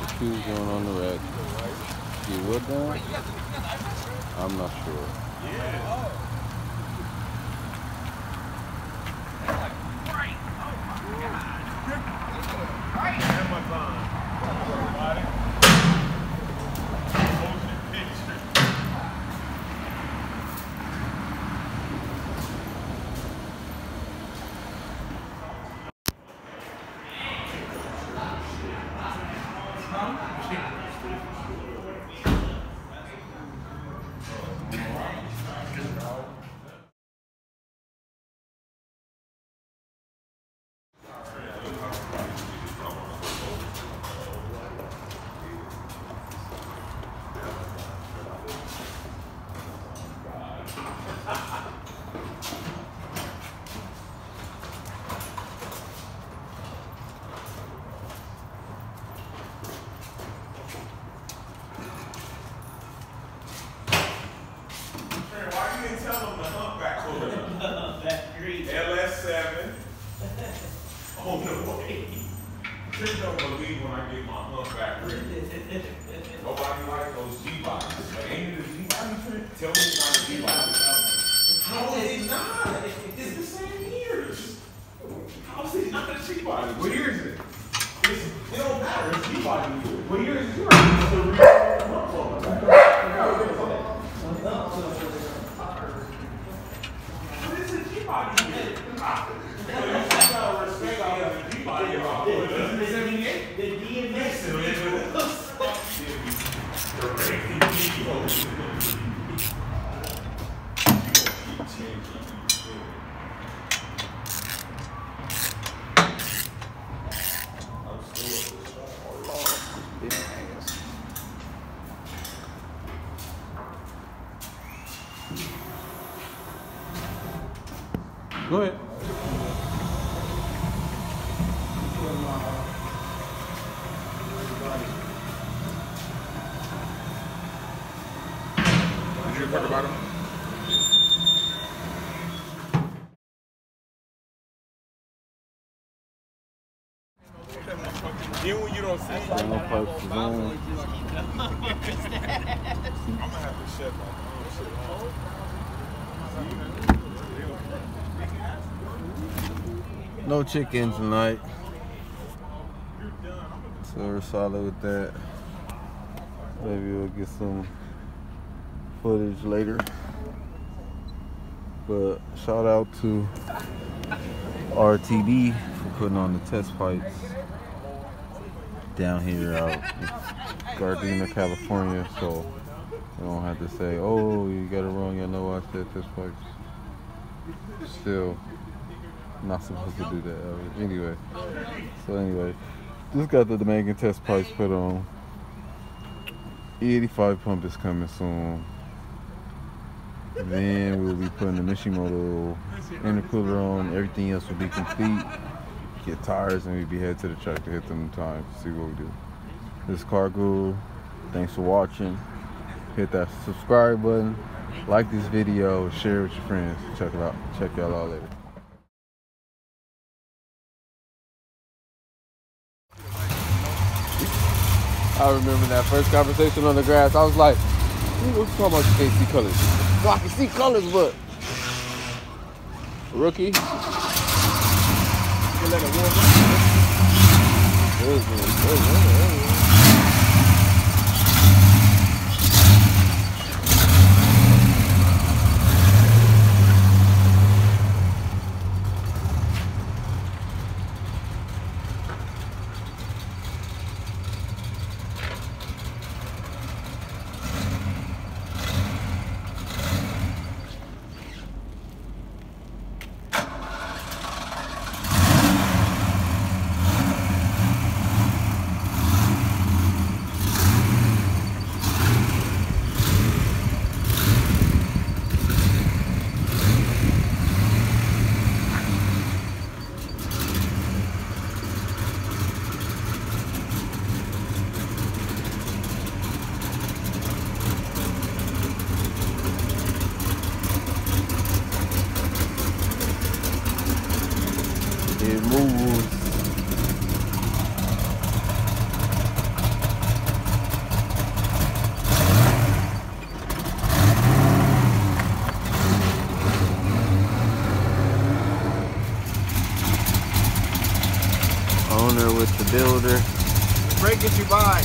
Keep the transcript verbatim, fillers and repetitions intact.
Alright, who's going on the wreck? He would now? I'm not sure. Yeah. Go ahead. Did you talk about him? Then when you don't see him, I'm gonna have to shut my shit off. No chicken tonight, so we're solid with that. Maybe we'll get some footage later. But shout out to R T B for putting on the test pipes down here out in Gardena, California, so you don't have to say, oh, you got it wrong, y'all know I said test pipes. Still not supposed to do that ever. Anyway, so anyway, just got the Megan test pipes put on. E eighty-five pump is coming soon. Then we'll be putting the Mishimoto intercooler on. Everything else will be complete. Get tires and we'll be head to the track to hit them in time. See what we do. This is KarGuru. Thanks for watching. Hit that subscribe button. Like this video, share it with your friends. Check it out. Check y'all out later. I remember that first conversation on the grass. I was like, who was talking about you can't see colors? So I can see colors, but rookie. Good, good, good, good. It moves. owner with the builder. Breaking you by.